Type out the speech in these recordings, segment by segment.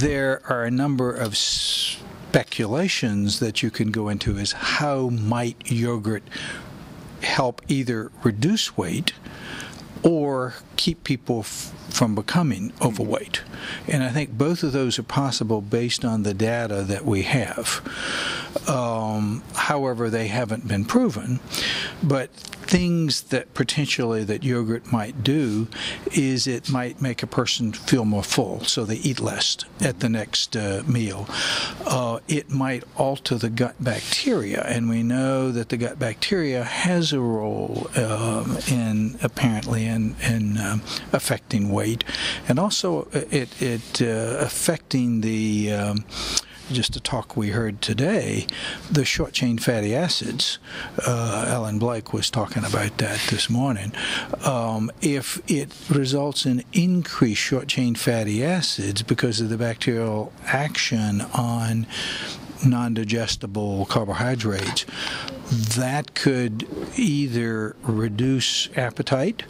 there are a number of speculations that you can go into as how might yogurt help either reduce weight or keep people from becoming overweight. And I think both of those are possible based on the data that we have. However, they haven't been proven. But things that potentially that yogurt might do is it might make a person feel more full, so they eat less at the next meal. It might alter the gut bacteria, and we know that the gut bacteria has a role in affecting weight, and also it affecting the just a talk we heard today, the short-chain fatty acids. Ellen Blake was talking about that this morning. If it results in increased short-chain fatty acids because of the bacterial action on non-digestible carbohydrates, that could either reduce appetite,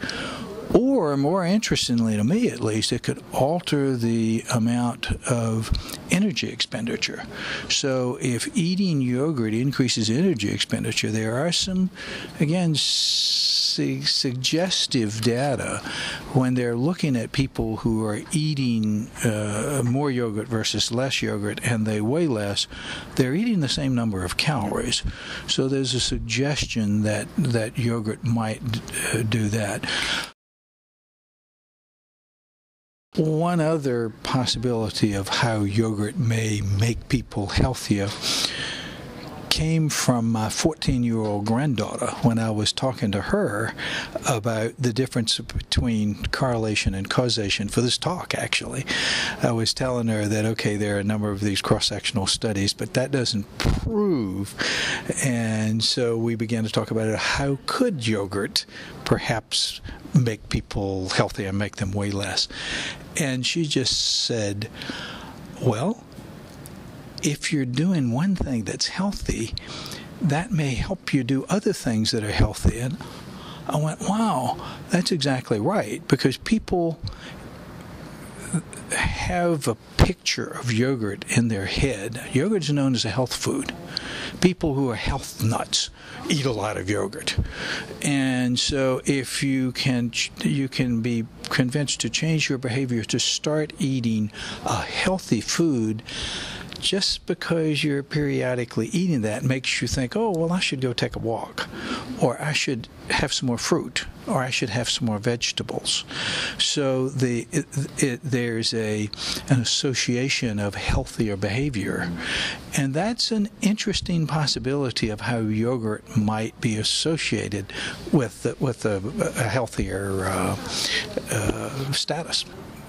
or, more interestingly to me at least, it could alter the amount of energy expenditure. So if eating yogurt increases energy expenditure, there are some, again, suggestive data when they're looking at people who are eating more yogurt versus less yogurt and they weigh less, they're eating the same number of calories. So there's a suggestion that, yogurt might do that. One other possibility of how yogurt may make people healthier came from my 14-year-old granddaughter when I was talking to her about the difference between correlation and causation for this talk, actually. I was telling her that, okay, there are a number of these cross-sectional studies, but that doesn't prove. And so we began to talk about it. How could yogurt perhaps make people healthier and make them weigh less? And she just said, well, if you're doing one thing that's healthy, that may help you do other things that are healthy. And I went, wow, that's exactly right, because people have a picture of yogurt in their head. Yogurt is known as a health food. People who are health nuts eat a lot of yogurt. And so if you can be convinced to change your behavior to start eating a healthy food, just because you're periodically eating that makes you think, oh, well, I should go take a walk, or I should have some more fruit, or I should have some more vegetables. So there's an association of healthier behavior. And that's an interesting possibility of how yogurt might be associated with a healthier status.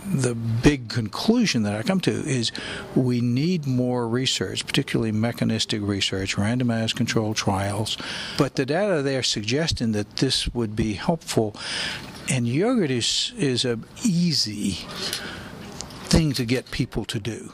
The big conclusion that I come to is we need more research, particularly mechanistic research, randomized controlled trials. But the data there suggesting that this would be helpful, and yogurt is an easy thing to get people to do.